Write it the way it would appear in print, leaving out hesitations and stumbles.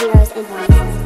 zeros and ones.